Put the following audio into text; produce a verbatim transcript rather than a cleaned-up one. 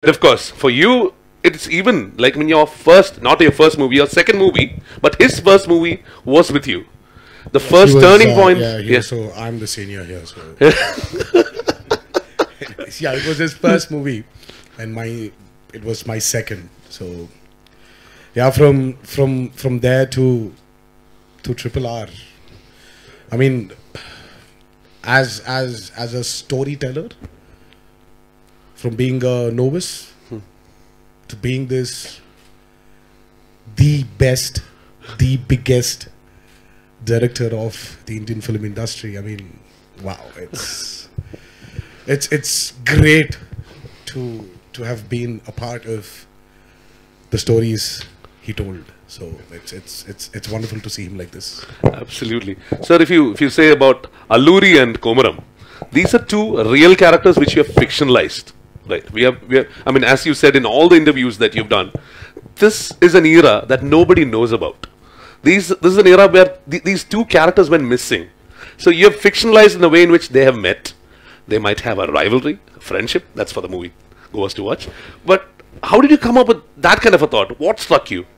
But of course, for you, it's even like when your first, not your first movie, your second movie, but his first movie was with you. The yeah, first was, turning uh, point. Yeah, yeah. Was, so I'm the senior here. So. Yeah, it was his first movie, and my it was my second. So yeah, from from from there to to Triple R. I mean, as as as a storyteller, from being a novice hmm. to being this the best, the biggest director of the Indian film industry. I mean, wow! It's it's it's great to to have been a part of the stories he told. So it's it's it's it's wonderful to see him like this. Absolutely, sir. If you if you say about Alluri and Komaram, these are two real characters which you have fictionalized. Right. We have, we have, I mean, as you said in all the interviews that you've done, this is an era that nobody knows about. These, this is an era where th these two characters went missing. So you have fictionalized in the way in which they have met. They might have a rivalry, a friendship. That's for the movie goers to watch. But how did you come up with that kind of a thought? What struck you?